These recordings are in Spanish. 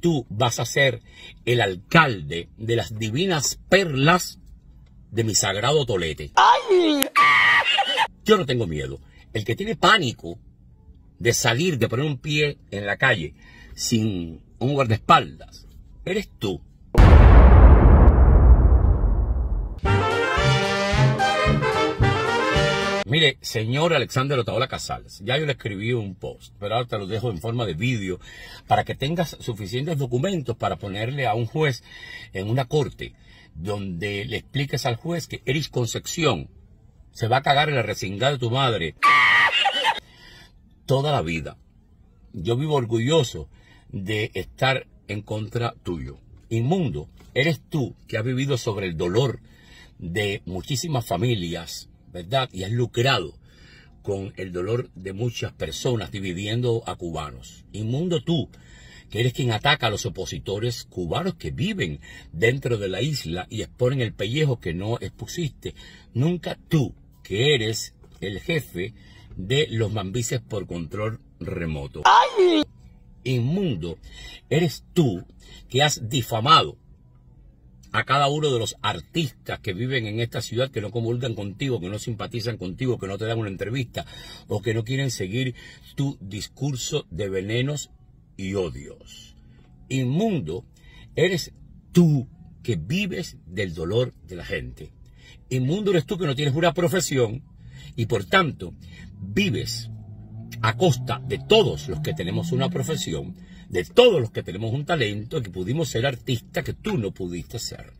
tú vas a ser el alcalde de las divinas perlas de mi sagrado tolete. ¡Ay! Yo no tengo miedo. El que tiene pánico de salir, de poner un pie en la calle sin un guardaespaldas, eres tú. Mire, señor Alexander Otaola Casales, ya yo le escribí un post, pero ahora te lo dejo en forma de vídeo para que tengas suficientes documentos para ponerle a un juez en una corte donde le expliques al juez que Erich Concepción se va a cagar en la resingada de tu madre toda la vida. Yo vivo orgulloso de estar en contra tuyo. Inmundo, eres tú que has vivido sobre el dolor de muchísimas familias, ¿verdad? Y has lucrado con el dolor de muchas personas dividiendo a cubanos. Inmundo tú, que eres quien ataca a los opositores cubanos que viven dentro de la isla y exponen el pellejo que no expusiste. Nunca tú, que eres el jefe de los mambises por control remoto. ¡Ay! Inmundo, eres tú que has difamado a cada uno de los artistas que viven en esta ciudad, que no comulgan contigo, que no simpatizan contigo, que no te dan una entrevista o que no quieren seguir tu discurso de venenos y odios. Inmundo, eres tú que vives del dolor de la gente. Inmundo eres tú que no tienes una profesión y por tanto vives a costa de todos los que tenemos una profesión, de todos los que tenemos un talento, que pudimos ser artistas que tú no pudiste ser.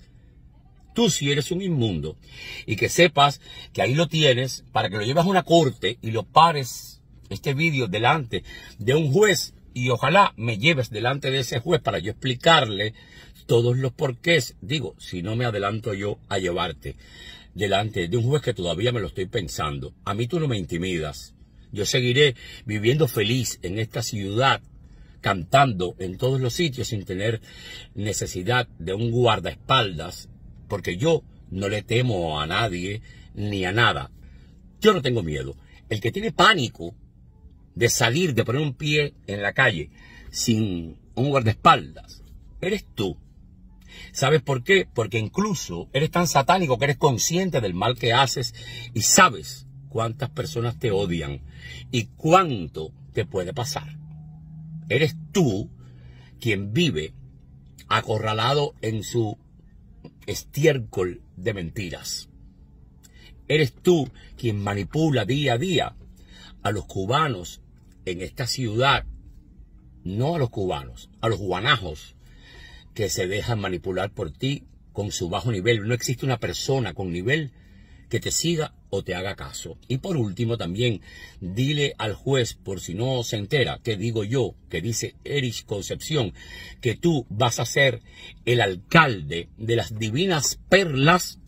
Tú sí eres un inmundo, y que sepas que ahí lo tienes para que lo lleves a una corte y lo pares, este vídeo, delante de un juez, y ojalá me lleves delante de ese juez para yo explicarle todos los porqués. Digo, si no me adelanto yo a llevarte delante de un juez que todavía me lo estoy pensando. A mí tú no me intimidas. Yo seguiré viviendo feliz en esta ciudad, cantando en todos los sitios sin tener necesidad de un guardaespaldas, porque yo no le temo a nadie ni a nada. Yo no tengo miedo. El que tiene pánico de salir, de poner un pie en la calle sin un guardaespaldas, eres tú. ¿Sabes por qué? Porque incluso eres tan satánico que eres consciente del mal que haces y sabes cuántas personas te odian y cuánto te puede pasar. Eres tú quien vive acorralado en su estiércol de mentiras. Eres tú quien manipula día a día a los cubanos en esta ciudad. No a los cubanos, a los guanajos que se dejan manipular por ti con su bajo nivel. No existe una persona con nivel que te siga o te haga caso. Y por último también, dile al juez, por si no se entera, que digo yo, que dice Erich Concepción, que tú vas a ser el alcalde de las divinas perlas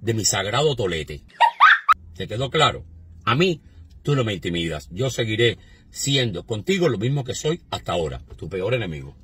de mi sagrado tolete. ¿Te quedó claro? A mí tú no me intimidas. Yo seguiré siendo contigo lo mismo que soy hasta ahora, tu peor enemigo.